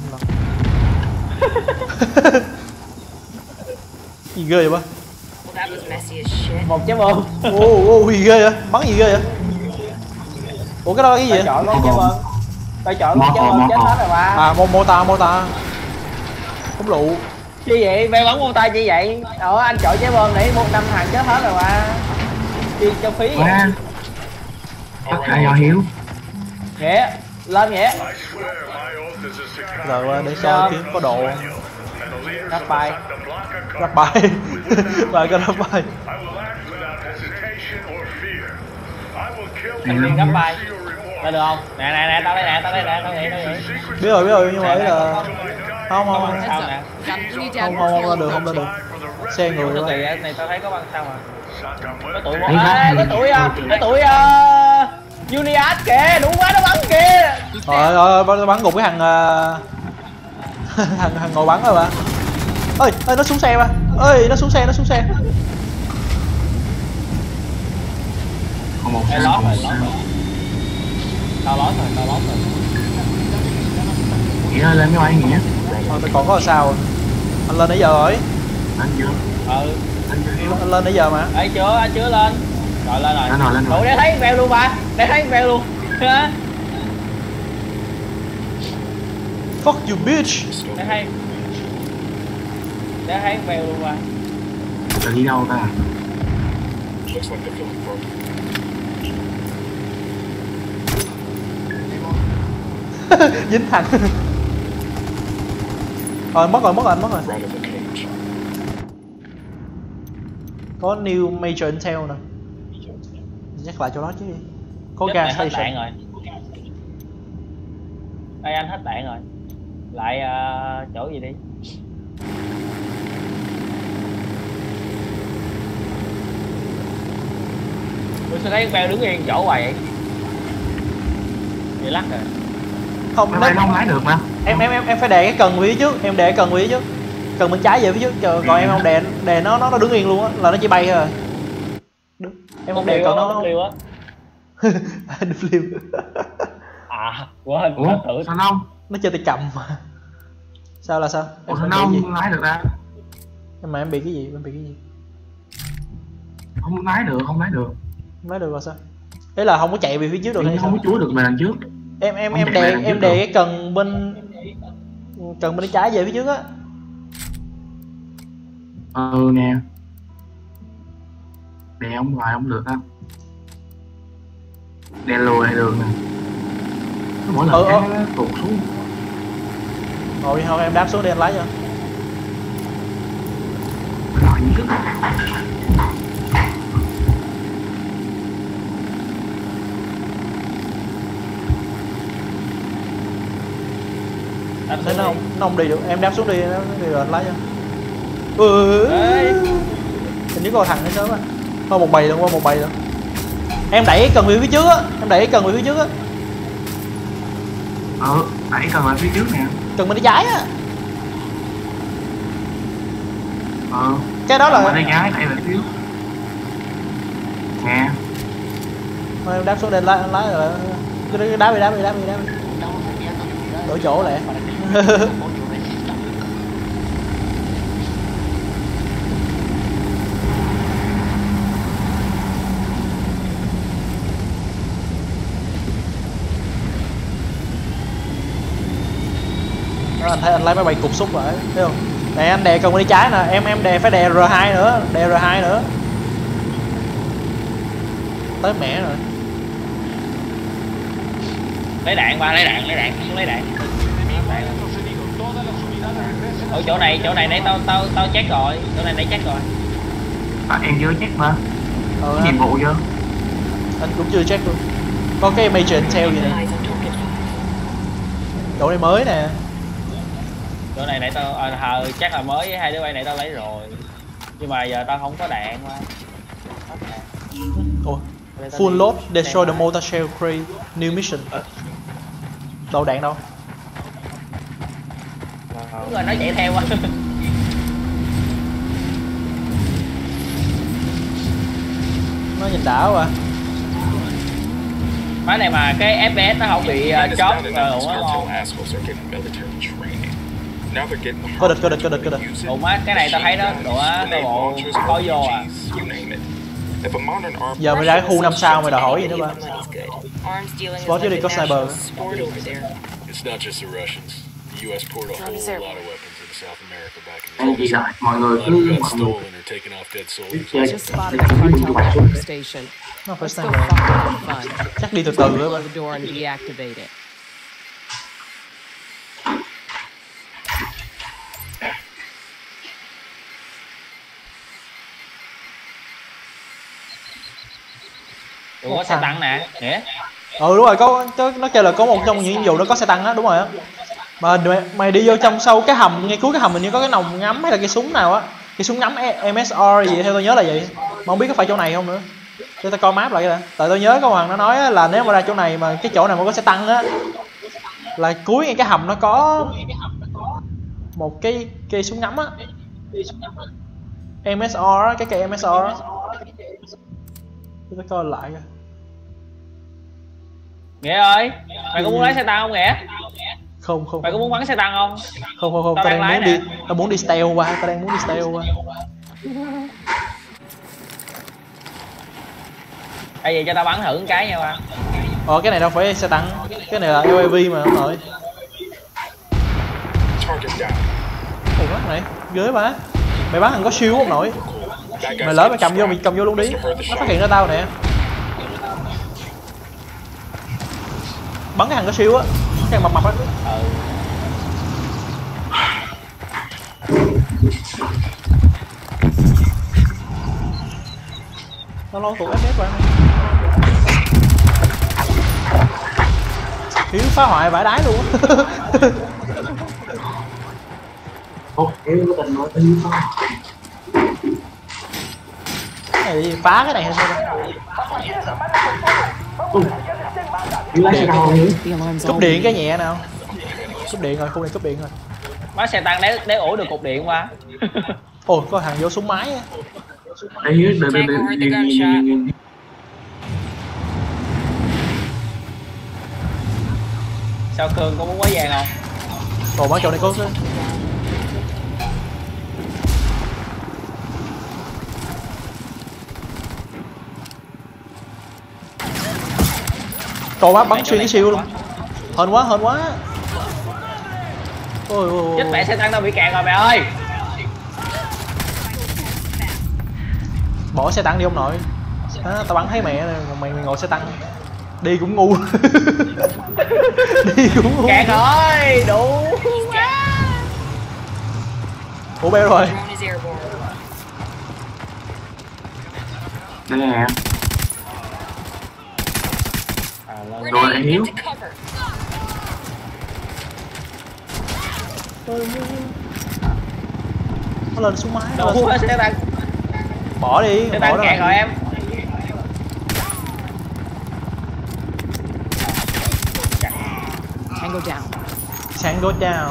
em lần. Gì ghê vậy ba? Một chấm ơn. Ô gì ghê vậy? Bắn gì ghê vậy? Ủa cái đó là cái gì vậy? Chọn con chấm ơn. Tao chọn con chấm ơn chết hết rồi ba. À mô ta. Khốn lụ. Như vậy, mày bắn mô ta như vậy. Anh chọn chấm ơn nãy 1 năm thằng chết hết rồi ba. Đi cho phí vậy. Tất cả do Hiếu. Nghĩa, lên Nghĩa. Rồi để sao kiếm có độ. Rap bài bài cái rap bài mình rap bài ra được không? Nè tao đây nè biết rồi nhưng mà ấy là không sao nè không ra được xe người rồi này tao thấy có băng sao mà có tụi Uniad kìa đủ quá nó bắn kìa rồi bắn gục cái thằng thằng ngồi bắn rồi mà ơi nó xuống xe ba ơi nó xuống xe không một xe lót rồi tao lót rồi Nghĩa lên mấy anh Nghĩa thôi tao còn có sao anh lên nãy giờ rồi anh lên nãy giờ mà ấy chưa lên rồi lên rồi để thấy veo luôn ba fuck you bitch để thấy veo luôn ba tao đi đâu ta dính thằng rồi mất rồi có new major intel nè nhắc lại cho nó chứ đi có gas station rồi đây anh hết đạn rồi lại chỗ gì đi tôi sẽ thấy con bèo đứng yên chỗ hoài vậy bị lắc rồi không lái được mà em phải đè cái cần quý chứ em đè cần quý chứ cần bên trái về phía trước chờ còn em không đè nó đứng yên luôn á là nó chỉ bay thôi đúng. Em không đè cần nó không liều á liều à quên thử sao không nó chơi tay cầm mà sao là sao em không lái được ra nhưng mà em bị cái gì không lái được là sao đấy là không có chạy về phía trước được hay không có chúa được mà đằng trước em đè cái cần bên trái về phía trước á nè đè ông ngoài không được á đè lùi lại đường nè mỗi lần cái tụt xuống rồi không em đáp xuống đi anh lái cho anh thấy nó không đi được em đáp xuống đi nó đi rồi anh lái cho hình như còn thằng nữa sớm anh thôi một bầy rồi em đẩy cần về phía trước á đẩy cần về phía trước nè cần bên trái á cái đó là bên trái đẩy về phía nè thôi em đáp xuống đây lái rồi cứ đá đi đổi chỗ lẹ anh thấy anh lấy máy bay cục xúc rồi thấy không nè anh đè cần bên trái nè em đè phải đè R2 nữa tới mẹ rồi lấy đạn xuống lấy đạn. Ở chỗ này nãy tao check rồi em chưa check mà nhiệm vụ chưa anh cũng chưa check luôn có cái major intel gì nè chỗ này mới nè chỗ này nãy tao chắc là mới với hai đứa bay này tao lấy rồi nhưng mà giờ tao không có đạn quá full load destroy the motor shell crate new mission đâu đạn đâu đúng rồi nó chạy theo quá nó nhìn đảo quá Máy này mà cái FPS nó không bị chót có địch cơ địch. Ủa má, cái này tao thấy đó, đồ á, tao bộ khó vô à. Giờ mày ra cái khu 5 sao mày đòi hỏi gì nữa ba. Sport chứ đi có sniper. Anh gì rồi, mọi người cứ nó phải sniper. Chắc đi từ từ nữa ba. Ủa, có xe tăng nè. Nghĩa? Ừ đúng rồi, có nó kêu là có một trong những nhiệm vụ nó có xe tăng á, đúng rồi á. Mà mày đi vô trong sâu cái hầm, ngay cuối cái hầm hình như có cái nòng ngắm hay là cái súng nào á. Cái súng ngắm MSR gì theo tôi nhớ là vậy. Mà không biết có phải chỗ này không nữa. Để tao coi map lại kìa. Tại tôi nhớ có Hoàng nó nói là nếu mà ra chỗ này mà cái chỗ nào mà có xe tăng á là cuối ngay cái hầm nó có một cái cây súng ngắm á. MSR á, cái cây MSR á. Để tao coi lại kìa. Nghĩa ơi, mày có muốn lái xe tăng không Nghĩa? Không không. Mày có muốn bắn xe tăng không? Không không không, tao đang muốn đi stealth qua, tao đang muốn đi stealth qua. Ê vậy cho tao bắn thử một cái nha ba. Ờ cái này đâu phải xe tăng, cái này là UAV mà ông nội. Ủa cái này, ghế ba. Mày bắn thằng có siêu không nội? Mày lỡ mày cầm vô luôn đi. Nó phát hiện ra tao nè. Bắn cái thằng có siêu á, cái thằng mập mập á. Tao lo tụi FF bạn. Thiếu phá hoại vải đái luôn á. Ô, em có tình nói tính phá hoại. Thì phá cái này hay sao đây? Cúp điện cái nhẹ nào. Cúp điện rồi, khu này cúp điện rồi. Má xe tăng để ổ được cục điện qua. Ôi, có thằng vô súng máy á. Sao Cường có muốn quá vàng không? Ồ, má chỗ này có trời bác bắn xuyên cái siêu luôn. Hên quá, hên quá. Ôi ôi. Chết mẹ xe tăng tao bị kẹt rồi mẹ ơi. Bỏ xe tăng đi ông nội. À, tao bắn thấy mẹ rồi, còn mày ngồi xe tăng. Đi cũng ngu. Đi cũng ngu. Kẹt rồi, đủ quá. Ủa beo rồi. Đây nè. Rồi anh Hiếu. Nó lên xuống máy. Đâu hết xe tăng. Bỏ đi, xe tăng kẹt rồi em. Tango down. Tango down.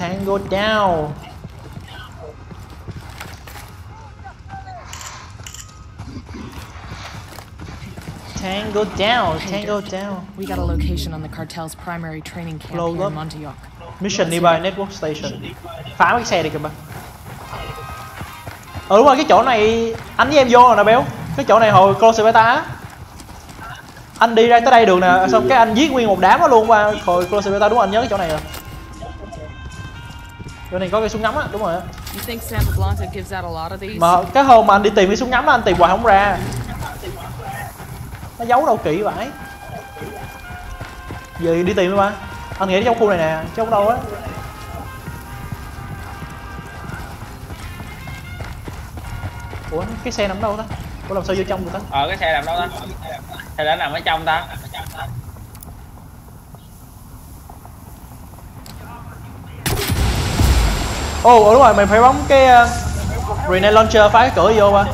Tango down. Tango down, tango down. We got a location on the cartel's primary training camp in Montuyoc. Mission nearby network station. Phá cái xe đi kìa ba. Ừ đúng rồi, cái chỗ này anh với em vô rồi nè béo. Cái chỗ này hồi close beta á. Anh đi ra tới đây đường nè, xong cái anh giết nguyên một đám đó luôn qua hồi close beta đúng không? Anh nhớ cái chỗ này rồi. Chỗ này có cái súng ngắm á, đúng rồi á. Mà cái hôm mà anh đi tìm cái súng ngắm á, anh tìm hoài không ra. Nó giấu đâu kỹ vậy? Về đi tìm đi ba. Anh nghĩ trong khu này nè, chứ không đâu á. Ủa cái xe nằm đâu ta? Ủa làm sao vô trong được ta? Cái xe nằm đâu ta? Xe đã nằm ở trong ta. Ồ đúng rồi, mình phải bấm cái grenade launcher phá cái cửa vô ba.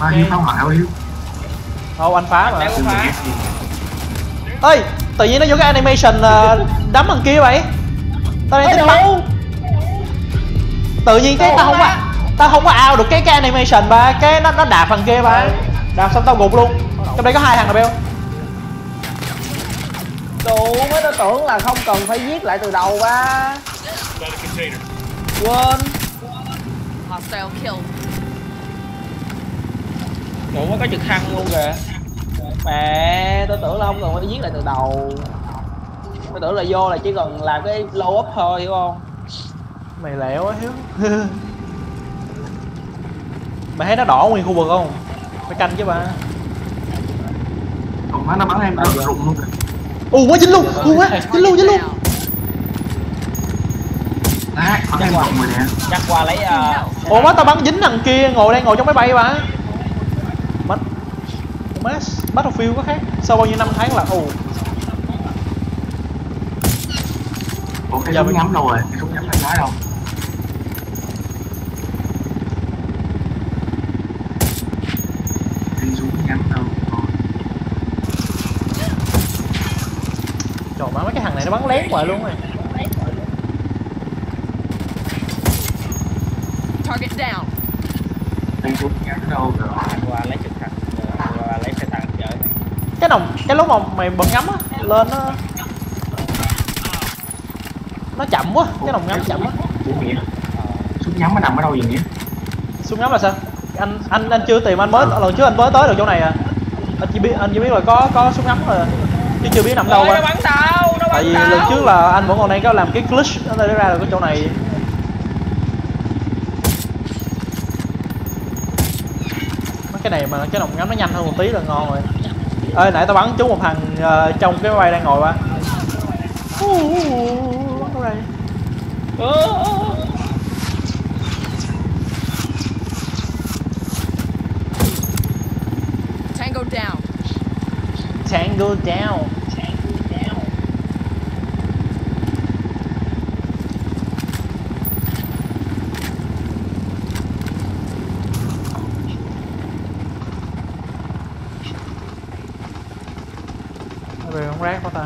Ba Hiếu phá hoại Hiếu. Ô anh phá mà. Ê, tự nhiên nó vô cái animation đấm thằng kia vậy. Tao đang tính bắn. Tự nhiên cái tao không bắn. Tao không có ao được cái animation ba, cái nó đạp thằng kia ba. Đạp xong tao gục luôn. Trong đây có hai thằng nào beo. Đủ mới, tao tưởng là không cần phải giết lại từ đầu ba. Quên. Hostile kill. Đủ mới có trực thăng luôn kìa. Mẹ, tao tưởng là không cần phải giết lại từ đầu. Tao tưởng là vô là chỉ cần làm cái low up thôi, hiểu không? Mày lẹo quá Hiếu. Mày thấy nó đỏ nguyên khu vực không? Phải canh chứ ba. Còn má nó bắn em tao rụng luôn kìa. Ù quá dính luôn, ù quá, dính luôn. Á, bắn em rụng rồi nè. Chắc qua lấy... Ủa má tao bắn dính thằng kia, ngồi đang ngồi trong máy bay ba. Battlefield có khác, sau bao nhiêu năm tháng là... Ủa cái súng nhắm đâu rồi, cái súng nhắm nó đâu. Cái súng nhắm đâu rồi. Trời má, mấy cái thằng này nó bắn lén hoài luôn rồi. Target down. Cái súng nhắm đâu rồi. Qua lấy trực thăng. Qua lấy xe tăng chơi. Cái đồng, cái lúc mà mày bật nhắm á, lên nó chậm quá, cái đồng ngắm chậm quá. Súng nhắm nó nằm ở đâu vậy nghĩa? Súng nhắm là sao? Anh chưa tìm, anh mới lần trước anh mới tới được chỗ này à. Anh chỉ biết là có súng nhắm rồi, chứ chưa biết nằm đâu mà. Tại vì lần trước là anh vẫn còn đang có làm cái glitch nó ra được cái chỗ này. Cái này mà cái đồng ngắm nó nhanh hơn một tí là ngon rồi. Ê nãy tao bắn trúng một thằng trong cái máy bay đang ngồi qua. Tango down. Tango down. Tango down. Mày không rác quá ta.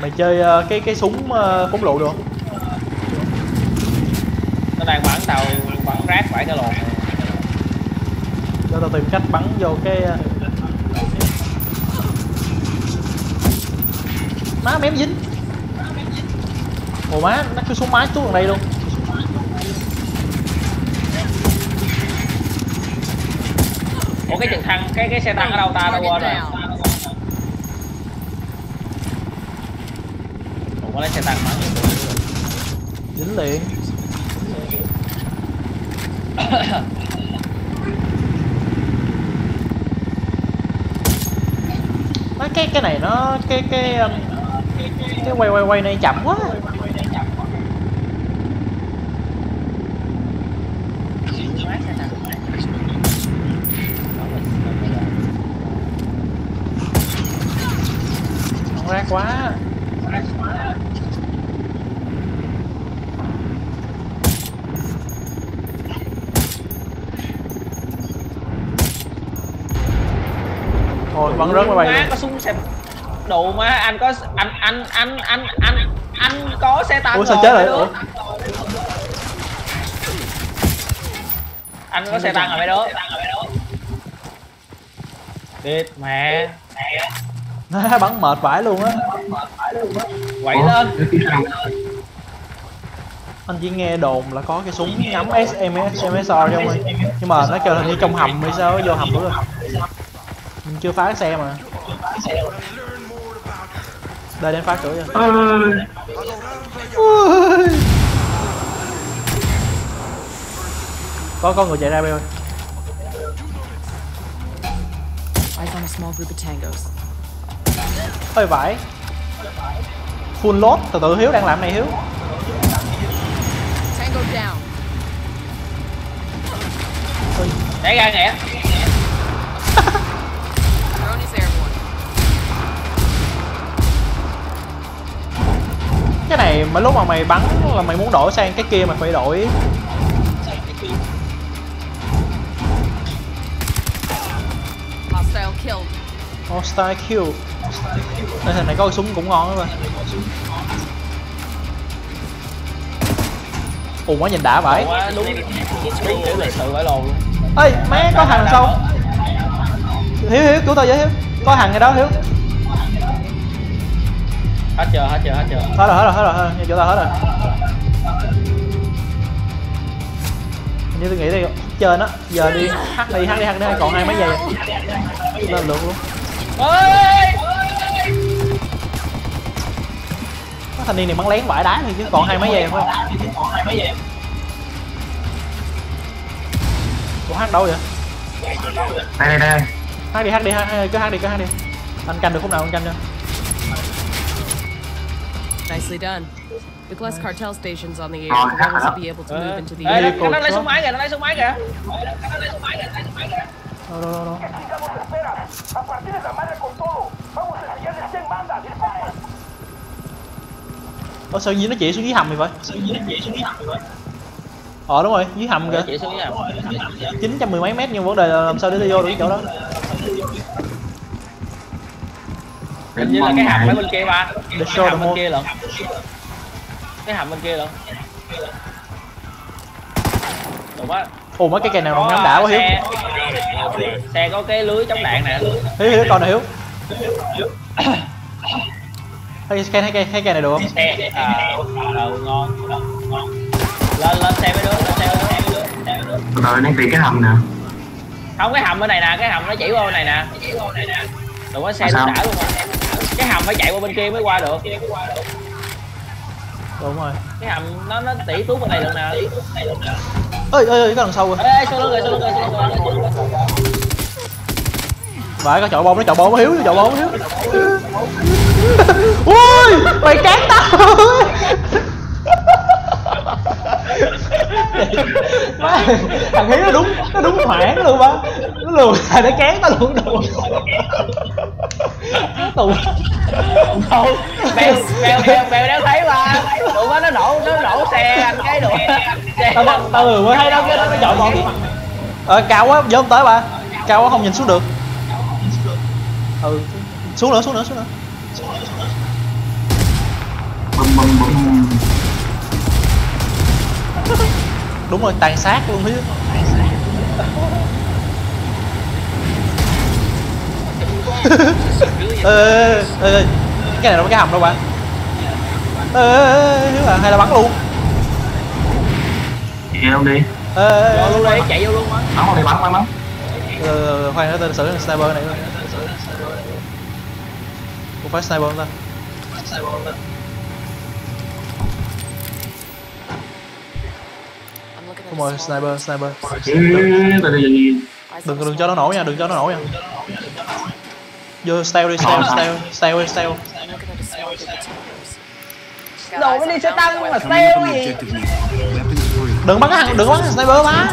Mày chơi cái súng phóng lựu được không? Nó đang bắn tàu, bắn rác phải cái lồn. Cho tao tìm cách bắn vô cái... Má mém dính. Ủa má, nó cứ xuống máy xuống gần đây luôn. Ủa cái trực thăng, cái xe tăng ở đâu ta, đâu quên rồi. Ủa có lấy xe tăng bắn vô rồi. Dính liền. Má cái này nó cái quay này chậm quá. Nó rác quá. Bắn rớt máy bay. Có súng xe đồ má, anh có anh có xe tăng. Ủa, sao chết rồi. Ủa? Anh có xe tăng rồi mấy đứa. Đệt mẹ. Nó bắn mệt vãi luôn á. Quậy lên. Anh chỉ nghe đồn là có cái súng nhắm SMS không ơi. Nhưng mà nó kêu là như trong hầm hay sao, vô hầm nữa rồi. Mình chưa phá cái xe mà. Đây đến phá cửa rồi. Có người chạy ra bên ơi. Ơi vãi. Full load, từ từ Hiếu đang làm này Hiếu. Để ra nè. Cái này mà lúc mà mày bắn là mày muốn đổi sang cái kia mà phải đổi. Hostile kill. Hostile kill. Đây hình này có súng cũng ngon lắm rồi. Ủa quá nhìn đã vậy. Ê má có thằng sau. Hiếu Hiếu cứu tôi với Hiếu. Có thằng ngay đó Hiếu. Hết chưa. Hết rồi. Nhìn chỗ tao hết rồi. Như tôi nghĩ đi trên á, giờ đi hát đi còn hai mấy giây lên lượng luôn. Có thanh niên này bắn lén vải đá thì chứ còn hai mấy giây thôi. Ủa hát đâu vậy? Đây. Hát đi. Anh canh được khúc nào anh canh cho. Nicely done. The glass cartel stations on the air will always be able to move into the area. Nó lấy súng máy kìa, nó lấy súng máy kìa. Đâu. Ủa sao nó chỉ xuống dưới hầm vậy vậy? Ờ đúng rồi, dưới hầm kìa. 910 mấy mét nhưng vấn đề là làm sao để vô được cái chỗ đó. Hình như là cái hầm ở bên kia ba. Cái hầm bên kia lận. Đồ quá. Ồ mấy cái cây nào nó đã quá Hiếu. Xe có cái lưới chống đạn nè. Hiếu còn nè Hiếu. Thấy cây này được không? Xe. Ngon. Lên xe mấy đứa, lên xe. Rồi nó tìm cái hầm nè. Không cái hầm ở này nè, cái hầm nó chỉ qua bên này nè. Đồ quá xe nó đã luôn rồi. Cái hầm phải chạy qua bên kia mới qua được. Đúng rồi. Cái hầm nó tỉ tú bên này lần nào. Ơi có đằng sau rồi. Ê số lưng rồi. Vậy có chọi bom nó hiếu. Ui, mày cán tao. Má, thằng Hiếu nó đúng hoảng luôn ba. Nó lùi lại để cán tao luôn đồ. Tụi đâu bèo đéo thấy mà tụi nó nổ xe anh cái đồ tao lừa mới thấy đâu cái nó chọn bọn cao quá vô không tới bà cao quá không nhìn xuống được. Xuống nữa bùm. Đúng rồi tàn sát luôn Hiếu. Ê, cái này đâu có cái hầm đâu bạn. Ê, hay là bắn luôn. Chạy luôn đi. Ê, chạy vô luôn á. Bắn. Khoan nó tên sử sniper này. Có phải sniper không ta? Đúng rồi, sniper. Đừng cho nó nổ nha, Vô style đi. Đồ mới đi xe tăng mà style gì. Đừng bắn sniper má.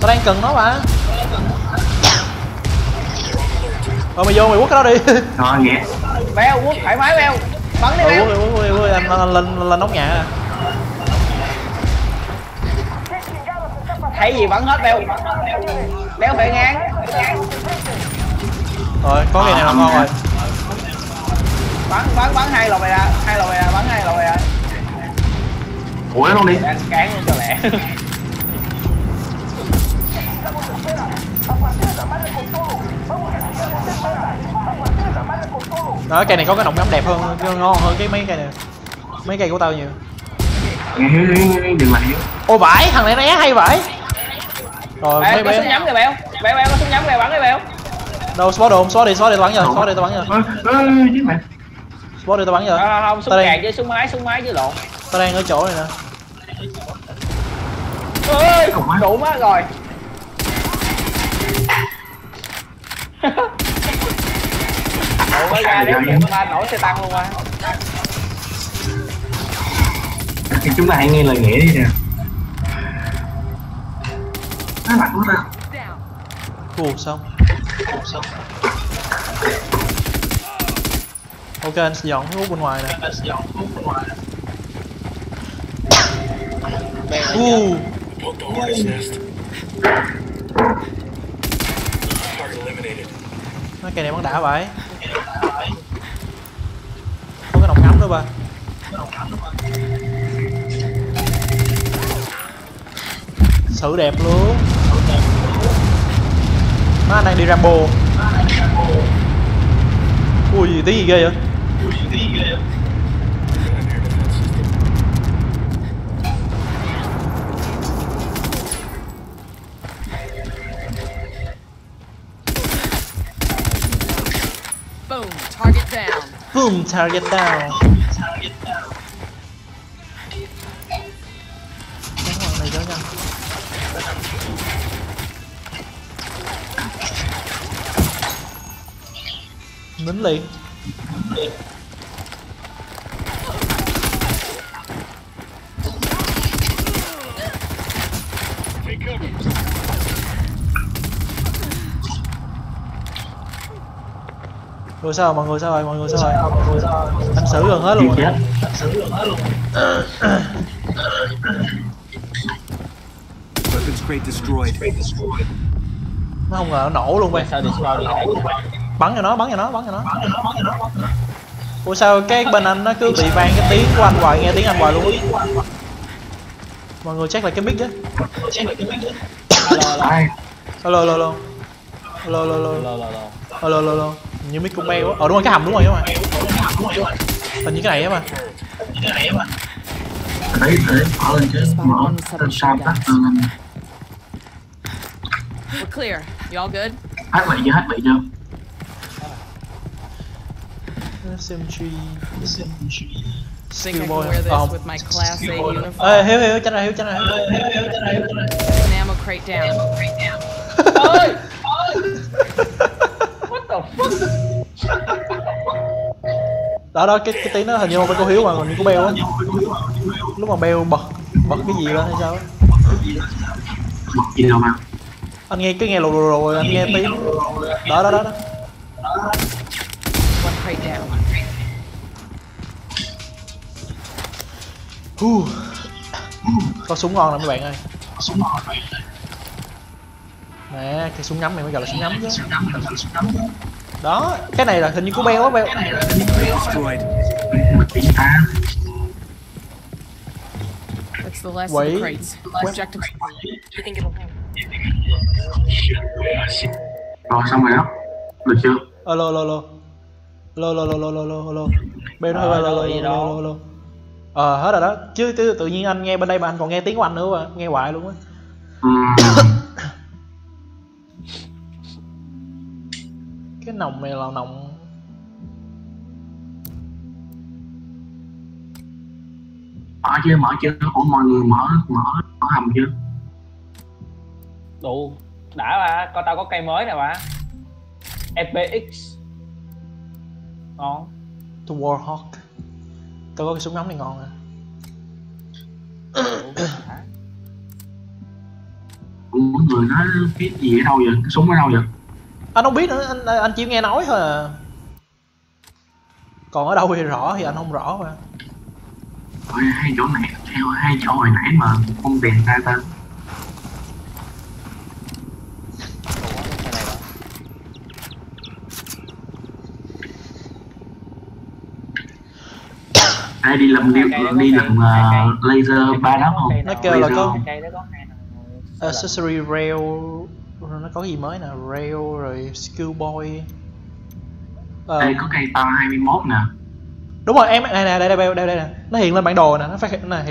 Tao đang cần nó mà. Thôi mày vô mày quất cái đó đi. Thôi nhẹ. Bèo quất thoải mái bèo. Bắn đi bèo. Ui anh lên nóc nhà. Thấy gì bắn hết bèo. Béo phải ngang. Rồi, có cái này là ngon rồi. Bắn hai lò này ra, bắn hai lò này ra. Ủa nó đi. Cán luôn cho lẹ. Đó, cây này có cái nọng ngắm đẹp hơn, ngon hơn cái mấy cây này. Mấy cây của tao nhiều. Đừng lại. Ôi vãi, thằng này nó né hay vãi. Rồi, bèo, có súng nhắm kìa bèo. Bèo có súng nhắm kìa bắn đi bèo. Đâu xóa đi tao bắn rồi, xóa đi tao bắn rồi. Không, súng cạn với súng máy chứ lộn. Tao đang ở chỗ này nè. Ơi, đủ má rồi. Ủa mới ra đấy, ba nổ xe tăng luôn qua. Chúng ta hãy nghe lời nghĩa đi nè. Nó lặn quá ta. Cuộc sống. Ok anh dọn cái hút bên ngoài nè. Nó cây này bắn đã vậy. Có cái nòng ngắm nữa ba. Xử đẹp luôn. Má đang đi Rambo. Ui tí gì ghê vậy? Boom, target down. Nín liền. Rồi sao mọi người, sao rồi mọi người, sao rồi mọi người, sao rồi anh xử gần hết luôn rồi. Nó không ngờ nó nổ luôn vậy. Bắn cho nó, bắn cho nó. Ủa sao cái bên anh nó cứ bị vang cái tiếng của anh hoài, nghe tiếng anh hoài luôn. Mọi người check lại cái mic chứ. Alo. Như mic cũng meo quá. Ờ đúng rồi, cái hầm đúng rồi các bạn. Hình như cái này á mà. Đấy đấy, bỏ lên chứ. Mở sao tắt. We're clear. You all good? Hết vậy chưa? SMG, single boy. Ê, Hiếu, tránh ra. Ammo crate down. Ôi. What the fuck? Đó cái tí nó hình như một bên cô Hiếu mà còn như cô Beo á. Lúc mà Beo bật cái gì lên hay sao á? Bật gì đâu mà? Anh nghe cái nghe lù lù rồi, anh nghe tiếng. Đó. Có súng ngon lắm các bạn ơi. Nè, cái súng ngắm này mới gọi là súng ngắm chứ. Đó, cái này là hình như của Beo á. Quỷ. Rồi xong rồi đó. Được chưa? Alo. Beo nó alo. Hết rồi đó chứ, tự nhiên anh nghe bên đây mà anh còn nghe tiếng của anh nữa mà nghe hoài luôn á. Cái nòng này là nòng mở chưa của mọi người, mở hầm chưa đủ đã bà. Con tao có cây mới nè bà, FPX ngon. The Warhawk. Tôi có cái súng ngắm này ngon nè. Mọi người nói cái gì ở đâu vậy? Cái súng ở đâu vậy? Anh không biết nữa, anh chỉ nghe nói thôi à. Còn ở đâu thì rõ thì anh không rõ mà. Ôi, hai chỗ này, theo hai chỗ hồi nãy mà không tìm ra ta. Ai đi làm laser ba đó không? Nó kêu là có accessory rail, nó có gì mới nè, rail rồi skill boy. Đây có cây to 21 nè. Đúng rồi em, đây nè, đây nè, nó hiện lên bản đồ nè, nó phát hiện nè,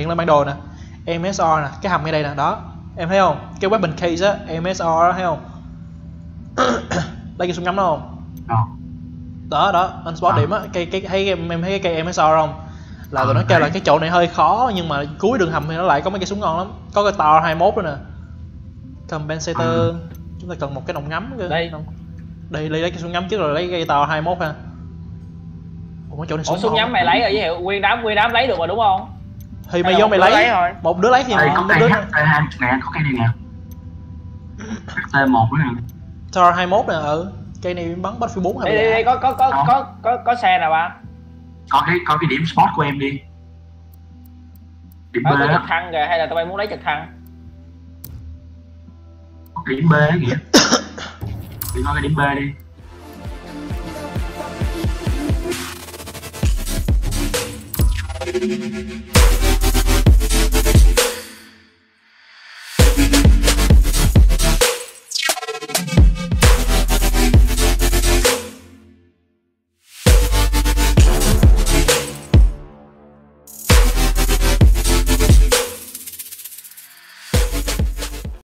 MSR nè, cái hầm ngay đây nè, đó, em thấy không? Cái weapon case á, MSR đó thấy không? Đây cái súng ngắm đó không? Đó anh spot điểm á, cái thấy em thấy cái cây MSR không? Là tụi nó kêu là cái chỗ này hơi khó nhưng mà cuối đường hầm thì nó lại có mấy cái súng ngon lắm. Có cái Tor 21 nữa nè. Compensator. Chúng ta cần một cái nòng ngắm kìa. Đây lấy cái súng ngắm trước rồi lấy cái Tor 21 ha. Ủa chỗ này súng. Ủa súng ngắm mày lấy rồi với Hiệu, nguyên đám lấy được rồi đúng không? Thì mày vô mày lấy. Một đứa lấy thì một đứa. Nè, có cái này nè. T1 nữa nè. Tor 21 nè Cây này bắn Battlefield 4 hay đây có xe nào ba? Có cái điểm spot của em đi. Điểm B đó. Thăng kìa, hay là tụi bay muốn lấy trực thăng? Có điểm B kìa. Đi coi cái điểm B đi.